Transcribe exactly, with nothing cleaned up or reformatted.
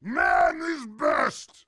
Man is best!